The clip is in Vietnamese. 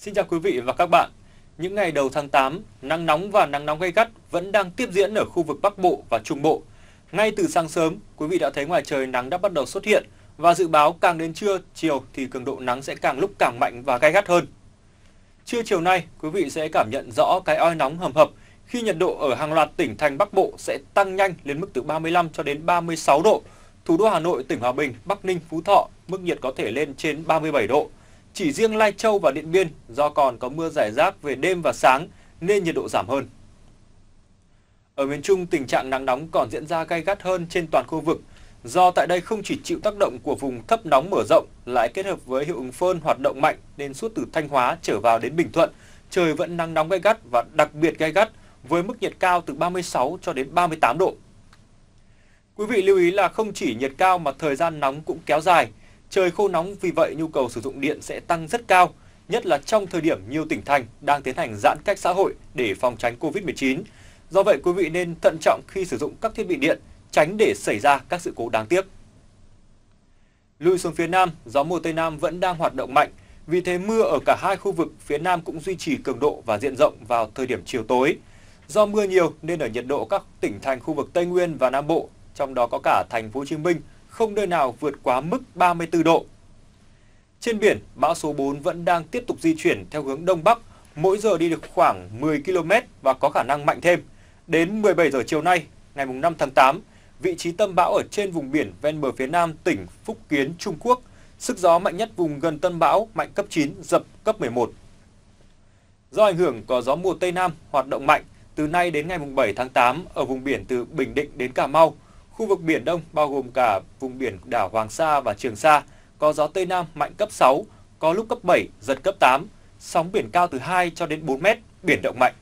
Xin chào quý vị và các bạn. Những ngày đầu tháng 8, nắng nóng và nắng nóng gay gắt vẫn đang tiếp diễn ở khu vực Bắc Bộ và Trung Bộ. Ngay từ sáng sớm, quý vị đã thấy ngoài trời nắng đã bắt đầu xuất hiện và dự báo càng đến trưa, chiều thì cường độ nắng sẽ càng lúc càng mạnh và gay gắt hơn. Trưa chiều nay, quý vị sẽ cảm nhận rõ cái oi nóng hầm hập khi nhiệt độ ở hàng loạt tỉnh thành Bắc Bộ sẽ tăng nhanh lên mức từ 35 cho đến 36 độ. Thủ đô Hà Nội, tỉnh Hòa Bình, Bắc Ninh, Phú Thọ mức nhiệt có thể lên trên 37 độ. Chỉ riêng Lai Châu và Điện Biên do còn có mưa rải rác về đêm và sáng nên nhiệt độ giảm hơn. Ở miền Trung, tình trạng nắng nóng còn diễn ra gay gắt hơn trên toàn khu vực do tại đây không chỉ chịu tác động của vùng thấp nóng mở rộng lại kết hợp với hiệu ứng phơn hoạt động mạnh nên suốt từ Thanh Hóa trở vào đến Bình Thuận trời vẫn nắng nóng gay gắt và đặc biệt gay gắt với mức nhiệt cao từ 36 cho đến 38 độ. Quý vị lưu ý là không chỉ nhiệt cao mà thời gian nóng cũng kéo dài. Trời khô nóng vì vậy nhu cầu sử dụng điện sẽ tăng rất cao, nhất là trong thời điểm nhiều tỉnh thành đang tiến hành giãn cách xã hội để phòng tránh Covid-19. Do vậy quý vị nên thận trọng khi sử dụng các thiết bị điện, tránh để xảy ra các sự cố đáng tiếc. Lùi xuống phía Nam, gió mùa Tây Nam vẫn đang hoạt động mạnh, vì thế mưa ở cả hai khu vực phía Nam cũng duy trì cường độ và diện rộng vào thời điểm chiều tối. Do mưa nhiều nên ở nhiệt độ các tỉnh thành khu vực Tây Nguyên và Nam Bộ, trong đó có cả thành phố Hồ Chí Minh, không nơi nào vượt quá mức 34 độ. Trên biển, bão số 4 vẫn đang tiếp tục di chuyển theo hướng Đông Bắc, mỗi giờ đi được khoảng 10 km và có khả năng mạnh thêm. Đến 17 giờ chiều nay, ngày 5 tháng 8, vị trí tâm bão ở trên vùng biển ven bờ phía Nam tỉnh Phúc Kiến, Trung Quốc. Sức gió mạnh nhất vùng gần tâm bão mạnh cấp 9, giật cấp 11. Do ảnh hưởng có gió mùa Tây Nam hoạt động mạnh, từ nay đến ngày 7 tháng 8 ở vùng biển từ Bình Định đến Cà Mau, khu vực Biển Đông bao gồm cả vùng biển đảo Hoàng Sa và Trường Sa có gió Tây Nam mạnh cấp 6, có lúc cấp 7, giật cấp 8, sóng biển cao từ 2 cho đến 4 mét, biển động mạnh.